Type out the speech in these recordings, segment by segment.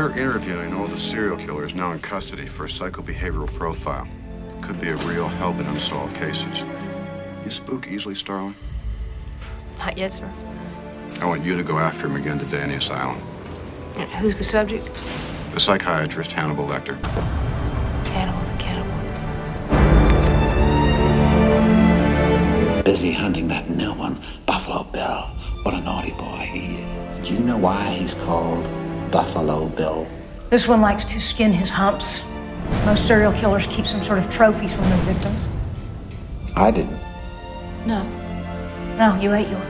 We're interviewing all the serial killers now in custody for a psychobehavioral profile. Could be a real help in unsolved cases. You spook easily, Starling? Not yet, sir. I want you to go after him again to Danius Island. And who's the subject? The psychiatrist, Hannibal Lecter. Hannibal the cannibal. Busy hunting that new one, Buffalo Bill. What a naughty boy he is. Do you know why he's called Buffalo Bill? This one likes to skin his humps. Most serial killers keep some sort of trophies from their victims. I didn't. No. No, you ate yours.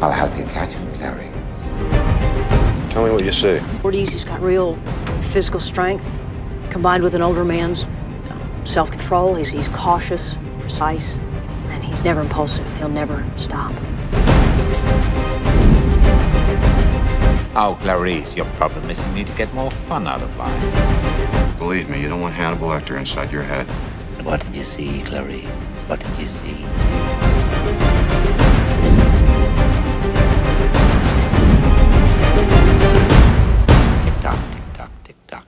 I'll help you catch him, Larry. Tell me what you see. 40s, he's got real physical strength, combined with an older man's self-control. He's cautious, precise, and he's never impulsive. He'll never stop. Oh, Clarice, your problem is you need to get more fun out of life. Believe me, you don't want Hannibal Lecter inside your head. What did you see, Clarice? What did you see? Tick-tock, tick-tock, tick-tock.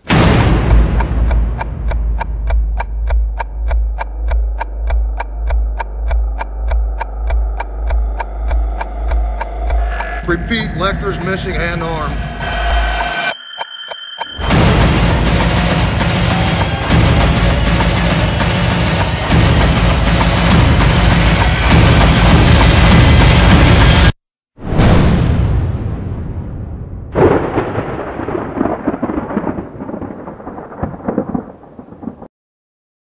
Repeat, Lecter's missing and armed.